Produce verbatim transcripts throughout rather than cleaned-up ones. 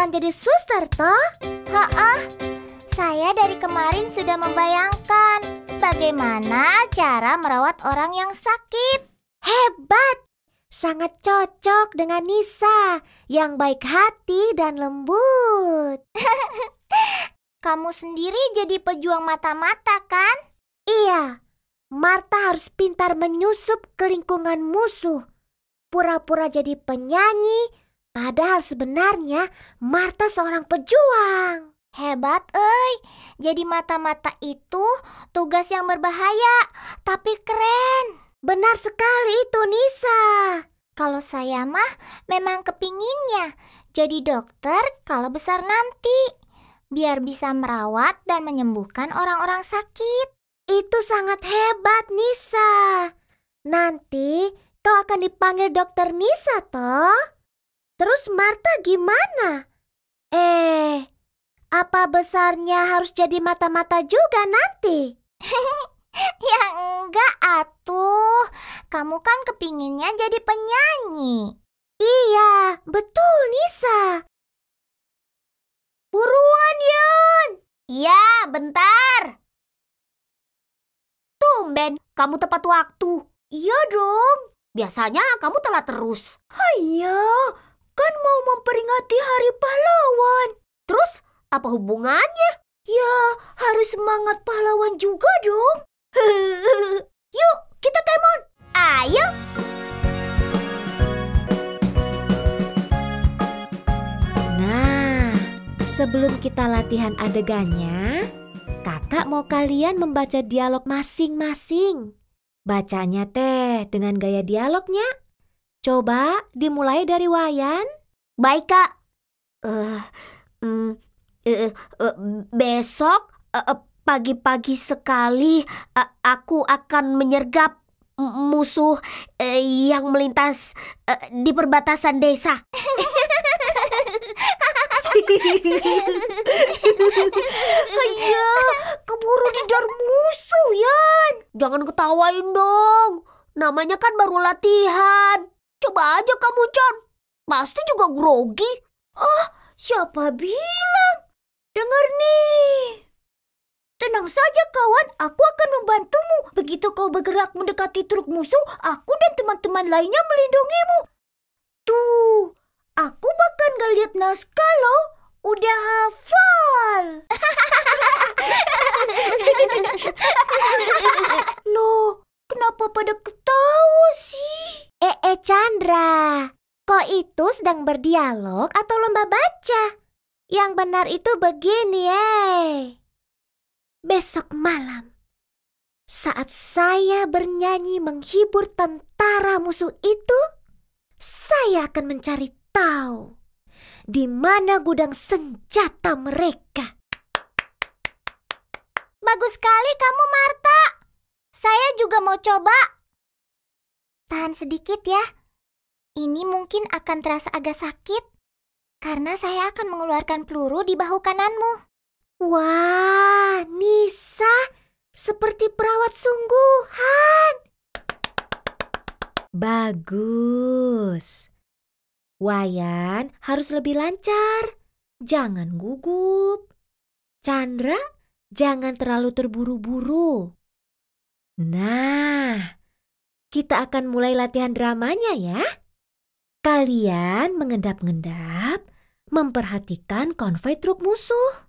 beneran jadi suster toh? Ha-ah, saya dari kemarin sudah membayangkan bagaimana cara merawat orang yang sakit. Hebat, sangat cocok dengan Nisa yang baik hati dan lembut. Kamu sendiri jadi pejuang mata-mata kan? Iya, Martha harus pintar menyusup ke lingkungan musuh. Pura-pura jadi penyanyi, padahal sebenarnya Martha seorang pejuang. Hebat, euy. Jadi mata-mata itu tugas yang berbahaya, tapi keren. Benar sekali itu, Nisa. Kalau saya mah memang kepinginnya jadi dokter kalau besar nanti. Biar bisa merawat dan menyembuhkan orang-orang sakit. Itu sangat hebat, Nisa. Nanti kau akan dipanggil dokter Nisa, toh? Terus Martha gimana? Eh, apa besarnya harus jadi mata-mata juga nanti? Ya enggak, atuh. Kamu kan kepinginnya jadi penyanyi. Iya, betul, Nisa. Buruan, Yun! Iya, bentar. Tumben, kamu tepat waktu. Iya dong. Biasanya kamu telat terus. Iya, kan mau memperingati Hari Pahlawan. Terus, apa hubungannya? Ya, harus semangat pahlawan juga dong. Yuk, kita kemon. Ayo. Sebelum kita latihan adegannya, kakak mau kalian membaca dialog masing-masing. Bacanya teh dengan gaya dialognya. Coba dimulai dari Wayan. Baik, Kak. Uh, mm, uh, uh, besok uh, pagi-pagi sekali uh, aku akan menyergap musuh uh, yang melintas uh, di perbatasan desa. Ayo, keburu didar musuh, Yan. Jangan ketawain dong. Namanya kan baru latihan. Coba aja kamu, Con. Pasti juga grogi. Ah, siapa bilang? Dengar nih. Tenang saja, kawan. Aku akan membantumu. Begitu kau bergerak mendekati truk musuh, aku dan teman-teman lainnya melindungimu. Tuh. Aku bahkan gak lihat naskah loh. Udah hafal. Loh, kenapa pada ketawa sih? Eh, eh, Chandra. Kok itu sedang berdialog atau lomba baca? Yang benar itu begini, eh. Besok malam, saat saya bernyanyi menghibur tentara musuh itu, saya akan mencari tahu di mana gudang senjata mereka. Bagus sekali kamu, Martha. Saya juga mau coba. Tahan sedikit ya. Ini mungkin akan terasa agak sakit karena saya akan mengeluarkan peluru di bahu kananmu. Wah, Nisa seperti perawat sungguhan. Bagus. Wayan harus lebih lancar, jangan gugup. Chandra, jangan terlalu terburu-buru. Nah, kita akan mulai latihan dramanya ya. Kalian mengendap-endap, memperhatikan konvoi truk musuh.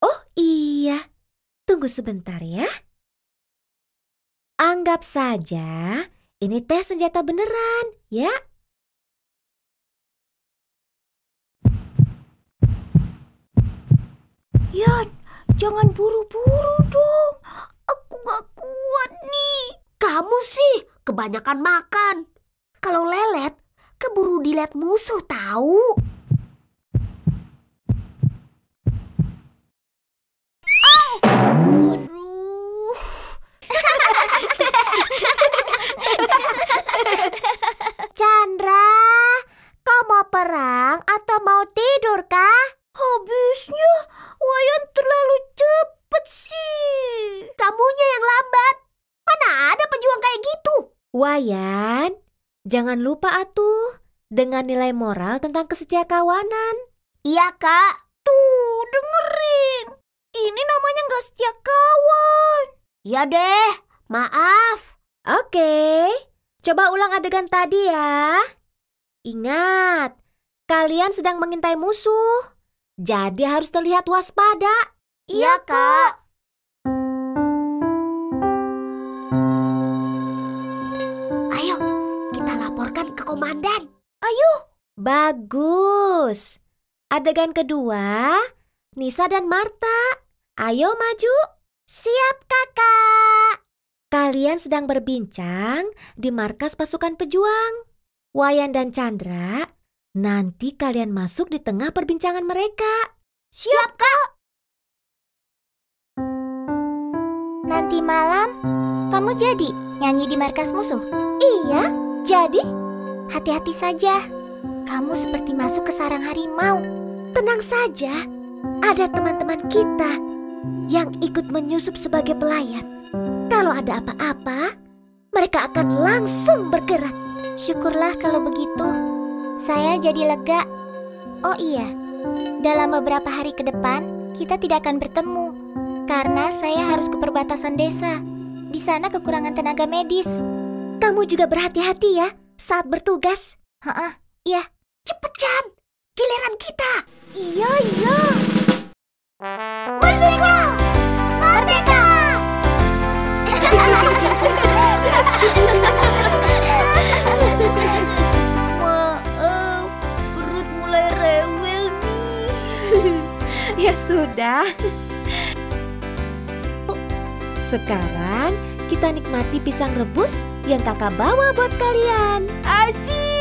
Oh iya, tunggu sebentar ya. Anggap saja ini teh senjata beneran ya. Yan, jangan buru-buru dong. Aku gak kuat nih. Kamu sih kebanyakan makan. Kalau lelet, keburu dilihat musuh tahu. Oh! Aduh. Chandra, kau mau perang atau mau tidur kah? Habisnya Wayan terlalu cepet sih. Kamunya yang lambat. Mana ada pejuang kayak gitu? Wayan, jangan lupa atuh dengan nilai moral tentang kesetiakawanan. Iya, Kak. Tuh, dengerin. Ini namanya nggak setia kawan. Ya deh, maaf. Oke, coba ulang adegan tadi ya. Ingat, kalian sedang mengintai musuh. Jadi harus terlihat waspada. Iya, Kak. Ayo, kita laporkan ke komandan. Ayo. Bagus. Adegan kedua, Nisa dan Martha. Ayo maju. Siap, Kakak. Kalian sedang berbincang di markas pasukan pejuang. Wayan dan Chandra, nanti kalian masuk di tengah perbincangan mereka. Siap, Kak. Nanti malam, kamu jadi nyanyi di markas musuh? Iya, jadi? Hati-hati saja. Kamu seperti masuk ke sarang harimau. Tenang saja, ada teman-teman kita yang ikut menyusup sebagai pelayan. Kalau ada apa-apa, mereka akan langsung bergerak. Syukurlah kalau begitu. Saya jadi lega. Oh iya, dalam beberapa hari ke depan, kita tidak akan bertemu. Karena saya harus ke perbatasan desa. Di sana kekurangan tenaga medis. Kamu juga berhati-hati ya saat bertugas. Ha-ha, iya. Cepet, Chan. Giliran kita. Iya, iya. Merdeka! Merdeka! Maaf, perut mulai rewel nih. Ya sudah. Sekarang kita nikmati pisang rebus yang kakak bawa buat kalian. Asik!